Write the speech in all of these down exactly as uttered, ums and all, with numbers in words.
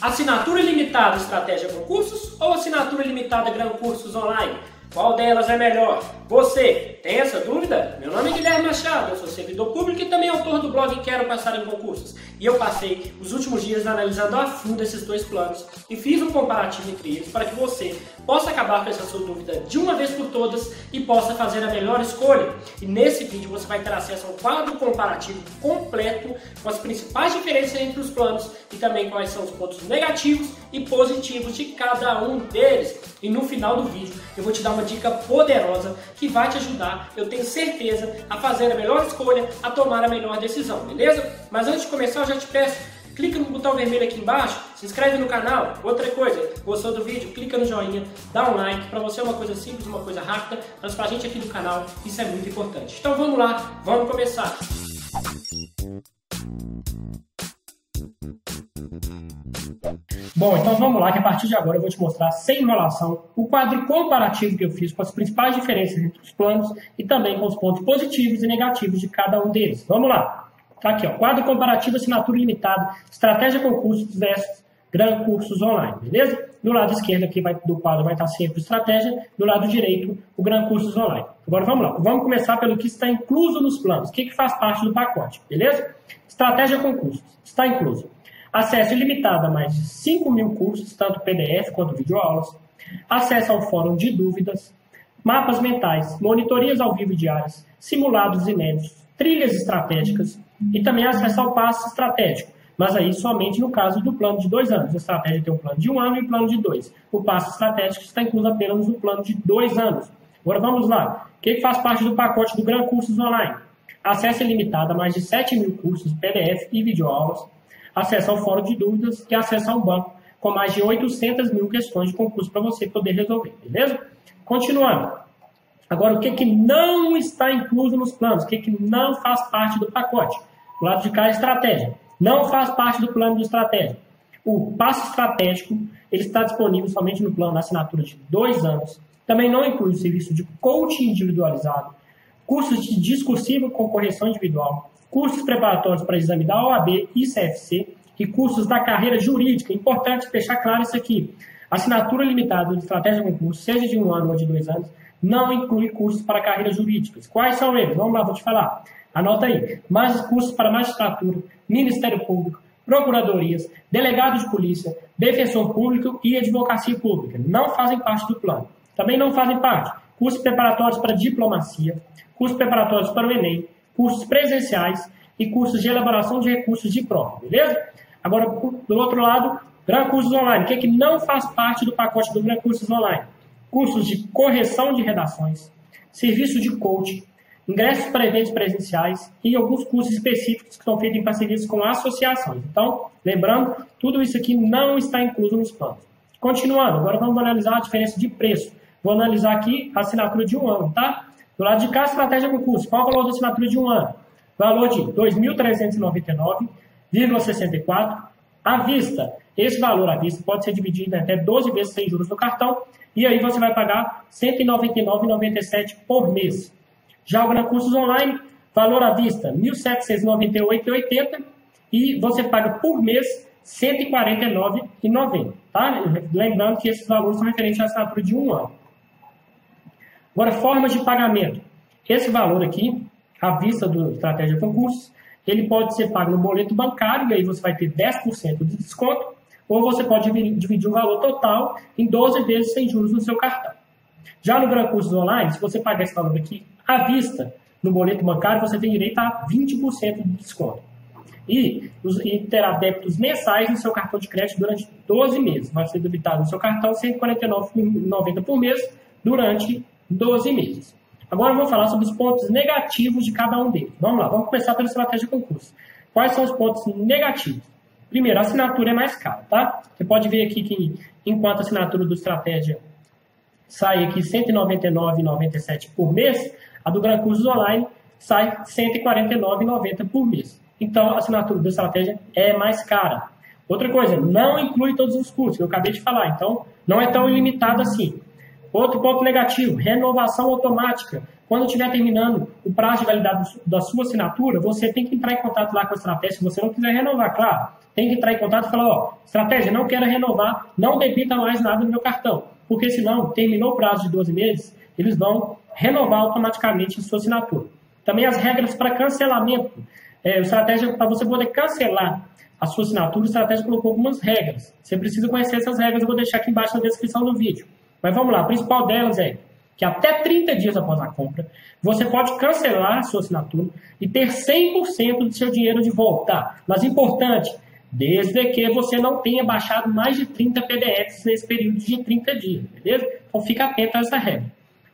Assinatura limitada Estratégia Concursos ou assinatura limitada Gran Cursos Online? Qual delas é melhor? Você tem essa dúvida? Meu nome é Guilherme Machado, eu sou servidor público e também autor do blog Quero Passar em Concursos. E eu passei os últimos dias analisando a fundo esses dois planos e fiz um comparativo entre eles para que você possa acabar com essa sua dúvida de uma vez por todas e possa fazer a melhor escolha. E nesse vídeo você vai ter acesso a um quadro comparativo completo com as principais diferenças entre os planos e também quais são os pontos negativos e positivos de cada um deles. E no final do vídeo eu vou te dar uma dica poderosa que vai te ajudar, eu tenho certeza, a fazer a melhor escolha, a tomar a melhor decisão, beleza? Mas antes de começar eu já te peço, clica no botão vermelho aqui embaixo, se inscreve no canal. Outra coisa, gostou do vídeo? Clica no joinha, dá um like, para você é uma coisa simples, uma coisa rápida, mas para a gente aqui do canal isso é muito importante. Então vamos lá, vamos começar! Bom, então vamos lá que a partir de agora eu vou te mostrar sem enrolação o quadro comparativo que eu fiz com as principais diferenças entre os planos e também com os pontos positivos e negativos de cada um deles. Vamos lá. Tá aqui, ó, quadro comparativo assinatura limitada, Estratégia Concursos versus Gran Cursos Online, beleza? Do lado esquerdo aqui vai, do quadro vai estar sempre Estratégia, do lado direito o Gran Cursos Online. Agora vamos lá, vamos começar pelo que está incluso nos planos, o que, que faz parte do pacote, beleza? Estratégia Concursos, está incluso. Acesso ilimitado a mais de cinco mil cursos, tanto P D F quanto videoaulas. Acesso ao fórum de dúvidas. Mapas mentais, monitorias ao vivo diárias, simulados inéditos, trilhas estratégicas e também acesso ao passe estratégico. Mas aí somente no caso do plano de dois anos. A estratégia tem um plano de um ano e um plano de dois. O passe estratégico está incluso apenas no plano de dois anos. Agora vamos lá. O que faz parte do pacote do Gran Cursos Online? Acesso ilimitado a mais de sete mil cursos, P D F e videoaulas. Acesso ao fórum de dúvidas e acesso ao banco, com mais de oitocentas mil questões de concurso para você poder resolver, beleza? Continuando. Agora, o que, que não está incluso nos planos? O que, que não faz parte do pacote? Do lado de cá, a estratégia. Não faz parte do plano de estratégia. O passo estratégico, ele está disponível somente no plano da assinatura de dois anos. Também não inclui o serviço de coaching individualizado, cursos de discursivo com correção individual, cursos preparatórios para exame da O A B e C F C e cursos da carreira jurídica. É importante deixar claro isso aqui. Assinatura limitada de Estratégia de Concurso, seja de um ano ou de dois anos, não inclui cursos para carreiras jurídicas. Quais são eles? Vamos lá, vou te falar. Anota aí. Mais cursos para magistratura, Ministério Público, procuradorias, delegado de polícia, defensor público e advocacia pública. Não fazem parte do plano. Também não fazem parte. Cursos preparatórios para diplomacia, cursos preparatórios para o Enem, cursos presenciais e cursos de elaboração de recursos de prova, beleza? Agora, do outro lado, Gran Cursos Online. O que é que não faz parte do pacote do Gran Cursos Online? Cursos de correção de redações, serviço de coaching, ingressos para eventos presenciais e alguns cursos específicos que estão feitos em parcerias com associações. Então, lembrando, tudo isso aqui não está incluso nos planos. Continuando, agora vamos analisar a diferença de preço. Vou analisar aqui a assinatura de um ano, tá? Do lado de cá, Estratégia Concurso. Qual é o valor da assinatura de um ano? Valor de dois mil trezentos e noventa e nove reais e sessenta e quatro centavos à vista. Esse valor à vista pode ser dividido até doze vezes sem juros no cartão e aí você vai pagar cento e noventa e nove reais e noventa e sete centavos por mês. Já o Gran Cursos Online, valor à vista mil setecentos e noventa e oito reais e oitenta centavos e você paga por mês cento e quarenta e nove reais e noventa centavos, tá? Lembrando que esses valores são referentes à assinatura de um ano. Agora, formas de pagamento. Esse valor aqui, à vista do Estratégia Concursos, ele pode ser pago no boleto bancário, e aí você vai ter dez por cento de desconto, ou você pode dividir o valor total em doze vezes sem juros no seu cartão. Já no Gran Cursos Online, se você pagar esse valor aqui à vista no boleto bancário, você tem direito a vinte por cento de desconto. E, e terá débitos mensais no seu cartão de crédito durante doze meses. Vai ser debitado no seu cartão cento e quarenta e nove reais e noventa centavos por mês durante doze meses. Agora eu vou falar sobre os pontos negativos de cada um deles. Vamos lá, vamos começar pela Estratégia de Concurso. Quais são os pontos negativos? Primeiro, a assinatura é mais cara, tá? Você pode ver aqui que enquanto a assinatura do Estratégia sai aqui cento e noventa e nove reais e noventa e sete centavos por mês, a do Gran Cursos Online sai cento e quarenta e nove reais e noventa centavos por mês. Então, a assinatura do Estratégia é mais cara. Outra coisa, não inclui todos os cursos, que eu acabei de falar, então não é tão ilimitado assim. Outro ponto negativo, renovação automática. Quando estiver terminando o prazo de validade da sua assinatura, você tem que entrar em contato lá com a estratégia. Se você não quiser renovar, claro, tem que entrar em contato e falar, ó, estratégia, não quero renovar, não debita mais nada no meu cartão. Porque senão, terminou o prazo de doze meses, eles vão renovar automaticamente a sua assinatura. Também as regras para cancelamento. É, a estratégia, para você poder cancelar a sua assinatura, a estratégia colocou algumas regras. Você precisa conhecer essas regras, eu vou deixar aqui embaixo na descrição do vídeo. Mas vamos lá, a principal delas é que até trinta dias após a compra, você pode cancelar a sua assinatura e ter cem por cento do seu dinheiro de volta. Tá? Mas importante, desde que você não tenha baixado mais de trinta P D Fs nesse período de trinta dias, beleza? Então fica atento a essa regra.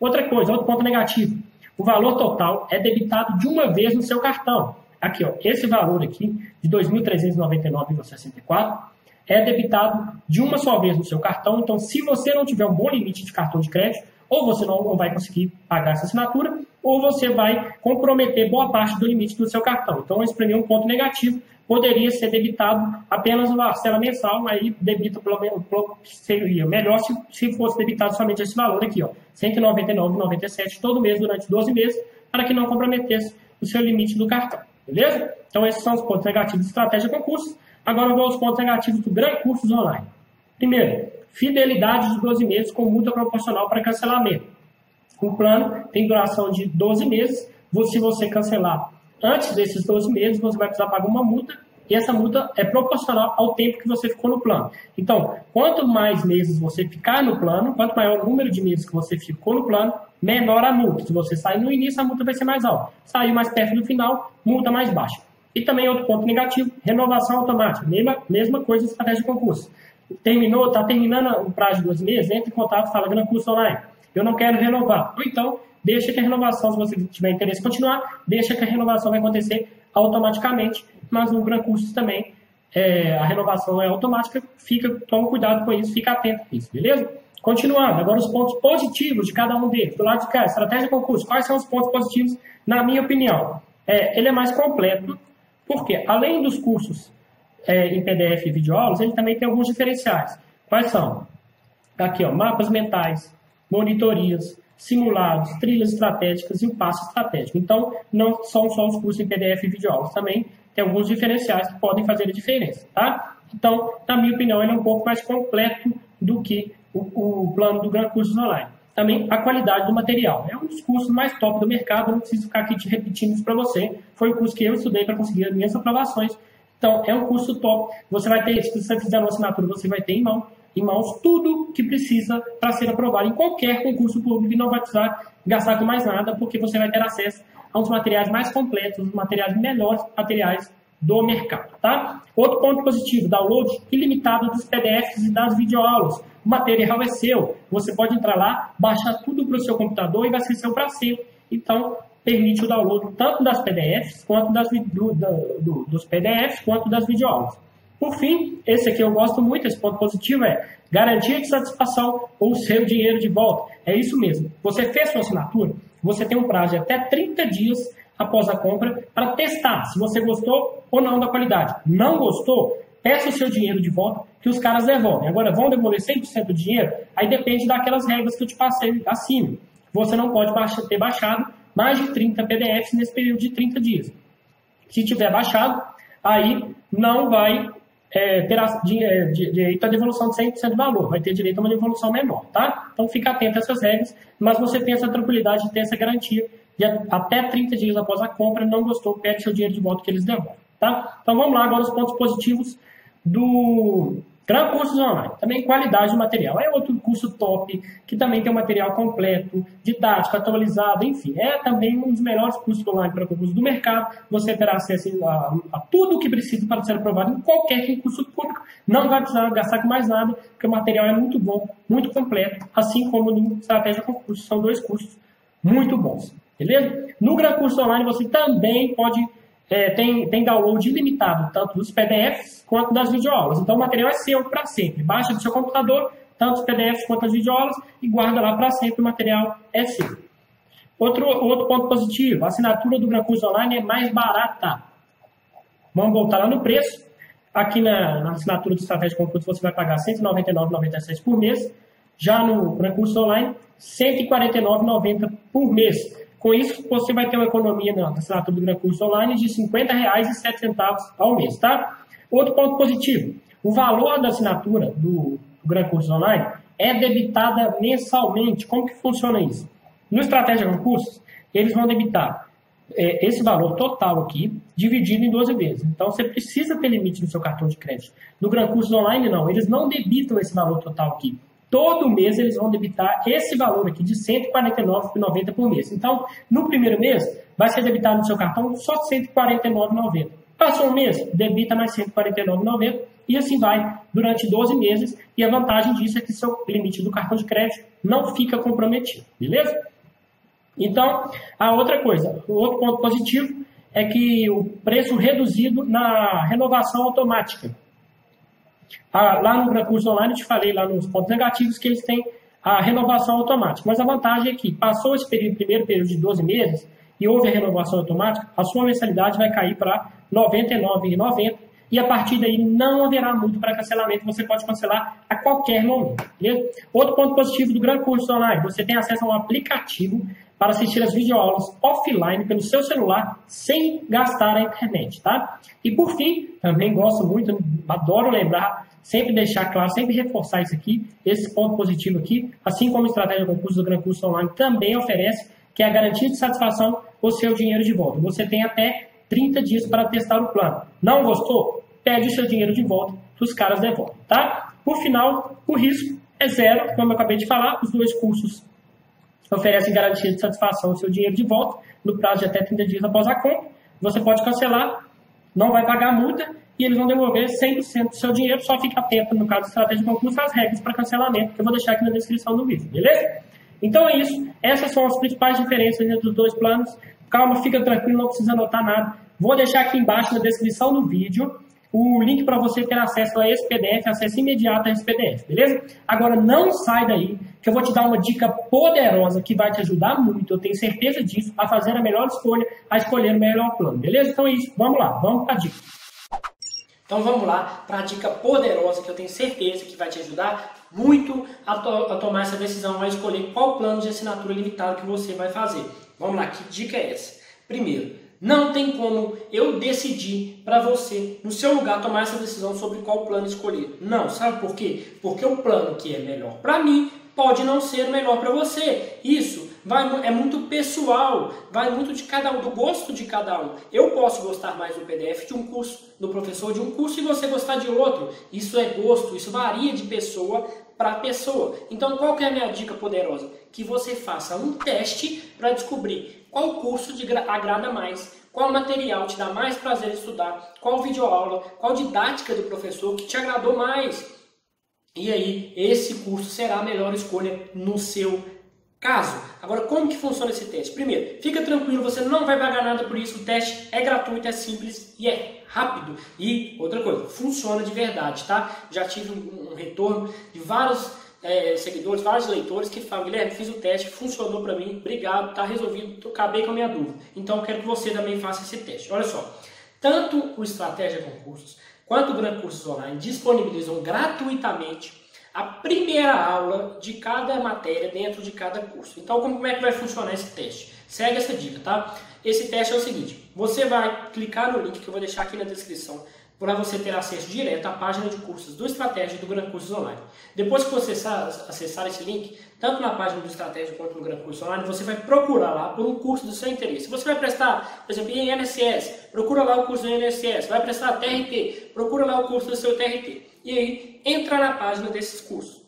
Outra coisa, outro ponto negativo, o valor total é debitado de uma vez no seu cartão. Aqui, ó, esse valor aqui, de dois mil trezentos e noventa e nove reais e sessenta e quatro centavos, é debitado de uma só vez no seu cartão. Então, se você não tiver um bom limite de cartão de crédito, ou você não vai conseguir pagar essa assinatura, ou você vai comprometer boa parte do limite do seu cartão. Então, esse para mim é um ponto negativo. Poderia ser debitado apenas uma parcela mensal, aí debita pelo menos, seria melhor se, se fosse debitado somente esse valor aqui, ó, cento e noventa e nove reais e noventa e sete centavos todo mês durante doze meses, para que não comprometesse o seu limite do cartão. Beleza? Então, esses são os pontos negativos de Estratégia Concursos. Agora, eu vou aos pontos negativos do Gran Cursos Online. Primeiro, fidelidade de doze meses com multa proporcional para cancelamento. O plano tem duração de doze meses. Se você cancelar antes desses doze meses, você vai precisar pagar uma multa e essa multa é proporcional ao tempo que você ficou no plano. Então, quanto mais meses você ficar no plano, quanto maior o número de meses que você ficou no plano, menor a multa. Se você sair no início, a multa vai ser mais alta. Saiu mais perto do final, multa mais baixa. E também outro ponto negativo, renovação automática. Mesma, mesma coisa em Estratégia de Concurso. Terminou, está terminando o prazo de doze meses, entra em contato, fala Gran Cursos Online, eu não quero renovar. Ou então, deixa que a renovação, se você tiver interesse em continuar, deixa que a renovação vai acontecer automaticamente, mas no Gran Cursos também, é, a renovação é automática, fica, toma cuidado com isso, fica atento com isso, beleza? Continuando, agora os pontos positivos de cada um deles, do lado de cá, Estratégia de Concurso, quais são os pontos positivos, na minha opinião? É, ele é mais completo, porque além dos cursos É, em P D F e videoaulas, ele também tem alguns diferenciais. Quais são? Aqui, ó, mapas mentais, monitorias, simulados, trilhas estratégicas e o passo estratégico. Então, não são só os cursos em P D F e videoaulas, também tem alguns diferenciais que podem fazer a diferença, tá? Então, na minha opinião, ele é um pouco mais completo do que o, o plano do Gran Cursos Online. Também a qualidade do material. É um dos cursos mais top do mercado, não preciso ficar aqui te repetindo isso para você. Foi o curso que eu estudei para conseguir as minhas aprovações. Então, é um curso top, você vai ter, se você fizer uma assinatura, você vai ter em, mão, em mãos tudo que precisa para ser aprovado em qualquer concurso público e não vai precisar gastar com mais nada, porque você vai ter acesso a uns materiais mais completos, os materiais melhores materiais do mercado, tá? Outro ponto positivo, download ilimitado dos P D Fs e das videoaulas. O material é seu, você pode entrar lá, baixar tudo para o seu computador e vai ser seu para sempre. Então, permite o download tanto das P D Fs, quanto das, do, do, dos P D Fs, quanto das videoaulas. Por fim, esse aqui eu gosto muito, esse ponto positivo é garantia de satisfação ou seu dinheiro de volta. É isso mesmo. Você fez sua assinatura, você tem um prazo de até trinta dias após a compra para testar se você gostou ou não da qualidade. Não gostou, peça o seu dinheiro de volta que os caras devolvem. Agora, vão devolver cem por cento do dinheiro? Aí depende daquelas regras que eu te passei acima. Você não pode baixar, ter baixado mais de trinta P D Fs nesse período de trinta dias. Se tiver baixado, aí não vai é, ter a, de, de, direito à devolução de cem por cento do valor, vai ter direito a uma devolução menor, tá? Então, fica atento a essas regras, mas você tem essa tranquilidade de ter essa garantia de até trinta dias após a compra, não gostou, pede seu dinheiro de volta que eles devolvem, tá? Então, vamos lá agora os pontos positivos do Gran Cursos Online, também qualidade do material. É outro curso top, que também tem um material completo, didático, atualizado, enfim. É também um dos melhores cursos online para concurso do mercado. Você terá acesso a, a tudo o que precisa para ser aprovado em qualquer concurso público. Não vai precisar gastar com mais nada, porque o material é muito bom, muito completo, assim como no Estratégia Concursos. São dois cursos muito bons, beleza? No Gran Cursos Online você também pode... É, tem, tem download ilimitado, tanto dos P D Fs quanto das videoaulas. Então, o material é seu para sempre. Baixa do seu computador, tanto os P D Fs quanto as videoaulas, e guarda lá para sempre, o material é seu. Outro, outro ponto positivo, a assinatura do Gran Cursos Online é mais barata. Vamos voltar lá no preço. Aqui na, na assinatura do Estratégia de Concursos você vai pagar cento e noventa e nove reais e noventa e sete centavos por mês. Já no Gran Cursos Online, cento e quarenta e nove reais e noventa centavos por mês. Com isso, você vai ter uma economia na assinatura do Gran Curso Online de cinquenta reais e sete centavos ao mês, tá? Outro ponto positivo, o valor da assinatura do, do Gran Curso Online é debitada mensalmente. Como que funciona isso? No Estratégia Concursos, eles vão debitar é, esse valor total aqui, dividido em doze vezes. Então, você precisa ter limite no seu cartão de crédito. No Gran Cursos Online, não. Eles não debitam esse valor total aqui. Todo mês eles vão debitar esse valor aqui de cento e quarenta e nove reais e noventa centavos por mês. Então, no primeiro mês, vai ser debitado no seu cartão só cento e quarenta e nove reais e noventa centavos. Passou um mês, debita mais cento e quarenta e nove reais e noventa centavos e assim vai durante doze meses. E a vantagem disso é que seu limite do cartão de crédito não fica comprometido, beleza? Então, a outra coisa, o outro ponto positivo é que o preço reduzido na renovação automática. Ah, lá no Gran Cursos Online, eu te falei lá nos pontos negativos que eles têm a renovação automática. Mas a vantagem é que passou esse período, primeiro período de doze meses e houve a renovação automática, a sua mensalidade vai cair para noventa e nove reais e noventa centavos e a partir daí não haverá muito para cancelamento, você pode cancelar a qualquer momento. Beleza? Outro ponto positivo do Gran Cursos Online, você tem acesso a um aplicativo para assistir as videoaulas offline pelo seu celular sem gastar a internet, tá? E por fim, também gosto muito, adoro lembrar, sempre deixar claro, sempre reforçar isso aqui, esse ponto positivo aqui, assim como a estratégia do concurso do Gran Cursos Online também oferece, que é a garantia de satisfação ou seu dinheiro de volta. Você tem até trinta dias para testar o plano. Não gostou? Pede o seu dinheiro de volta, que os caras devolvem, tá? Por final, o risco é zero, como eu acabei de falar, os dois cursos oferecem garantia de satisfação do seu dinheiro de volta, no prazo de até trinta dias após a compra. Você pode cancelar, não vai pagar a multa e eles vão devolver cem por cento do seu dinheiro. Só fica atento, no caso de estratégia de concurso, às regras para cancelamento, que eu vou deixar aqui na descrição do vídeo, beleza? Então é isso. Essas são as principais diferenças entre os dois planos. Calma, fica tranquilo, não precisa anotar nada. Vou deixar aqui embaixo na descrição do vídeo o link para você ter acesso a esse P D F, acesso imediato a esse P D F, beleza? Agora não sai daí, que eu vou te dar uma dica poderosa que vai te ajudar muito, eu tenho certeza disso, a fazer a melhor escolha, a escolher o melhor plano, beleza? Então é isso, vamos lá, vamos para a dica. Então vamos lá para a dica poderosa que eu tenho certeza que vai te ajudar muito a, to a tomar essa decisão, a escolher qual plano de assinatura limitado que você vai fazer. Vamos lá, que dica é essa? Primeiro, não tem como eu decidir para você, no seu lugar, tomar essa decisão sobre qual plano escolher. Não, sabe por quê? Porque o plano que é melhor para mim pode não ser o melhor para você. Isso vai, é muito pessoal, vai muito de cada um, do gosto de cada um. Eu posso gostar mais do P D F de um curso, do professor de um curso, e você gostar de outro. Isso é gosto, isso varia de pessoa para pessoa. Então, qual que é a minha dica poderosa? Que você faça um teste para descobrir qual curso te agrada mais, qual material te dá mais prazer estudar, qual videoaula, qual didática do professor que te agradou mais. E aí, esse curso será a melhor escolha no seu caso. Agora, como que funciona esse teste? Primeiro, fica tranquilo, você não vai pagar nada por isso, o teste é gratuito, é simples e é rápido. E outra coisa, funciona de verdade, tá? Já tive um, um retorno de vários é, seguidores, vários leitores que falam, Guilherme, fiz o teste, funcionou para mim, obrigado, tá resolvido, acabei com a minha dúvida. Então, eu quero que você também faça esse teste. Olha só, tanto o Estratégia Concursos quanto o Gran Cursos Online disponibilizam gratuitamente a primeira aula de cada matéria dentro de cada curso. Então, como é que vai funcionar esse teste? Segue essa dica, tá? Esse teste é o seguinte, você vai clicar no link que eu vou deixar aqui na descrição para você ter acesso direto à página de cursos do Estratégia e do Gran Cursos Online. Depois que você acessar esse link, tanto na página do Estratégia quanto no Gran Cursos Online, você vai procurar lá por um curso do seu interesse. Você vai prestar, por exemplo, em I N S S, procura lá o curso do I N S S, vai prestar T R T, procura lá o curso do seu T R T. E aí, entra na página desses cursos.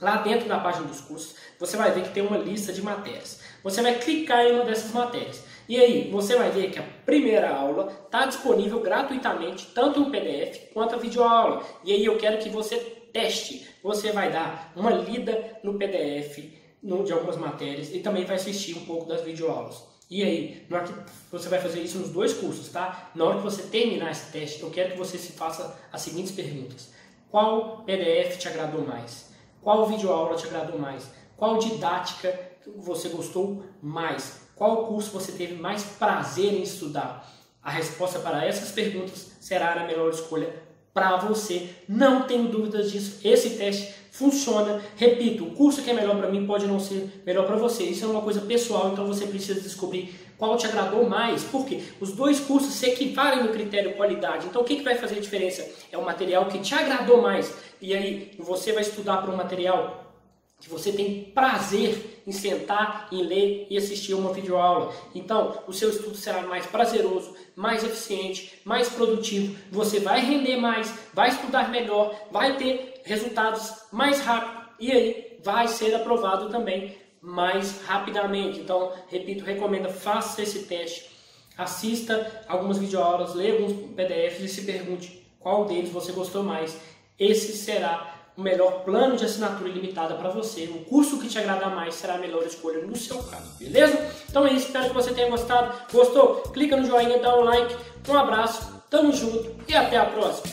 Lá dentro da página dos cursos, você vai ver que tem uma lista de matérias. Você vai clicar em uma dessas matérias. E aí, você vai ver que a primeira aula está disponível gratuitamente, tanto o P D F quanto a videoaula. E aí, eu quero que você teste. Você vai dar uma lida no P D F no, de algumas matérias e também vai assistir um pouco das videoaulas. E aí, na hora que você vai fazer isso nos dois cursos, tá? Na hora que você terminar esse teste, eu quero que você se faça as seguintes perguntas. Qual P D F te agradou mais? Qual videoaula te agradou mais? Qual didática você gostou mais? Qual curso você teve mais prazer em estudar? A resposta para essas perguntas será a melhor escolha para você. Não tenho dúvidas disso. Esse teste funciona. Repito, o curso que é melhor para mim pode não ser melhor para você. Isso é uma coisa pessoal, então você precisa descobrir qual te agradou mais. Por quê? Os dois cursos se equivalem no critério qualidade. Então o que, que vai fazer a diferença? É o material que te agradou mais. E aí você vai estudar para um material que você tem prazer em sentar, em ler e assistir uma videoaula. Então, o seu estudo será mais prazeroso, mais eficiente, mais produtivo. Você vai render mais, vai estudar melhor, vai ter resultados mais rápido e aí vai ser aprovado também mais rapidamente. Então, repito, recomendo, faça esse teste, assista algumas videoaulas, leia alguns P D Fs e se pergunte qual deles você gostou mais. Esse será o melhor plano de assinatura ilimitada para você. O curso que te agradar mais será a melhor escolha no seu caso, beleza? Então é isso, espero que você tenha gostado. Gostou? Clica no joinha, dá um like. Um abraço, tamo junto e até a próxima!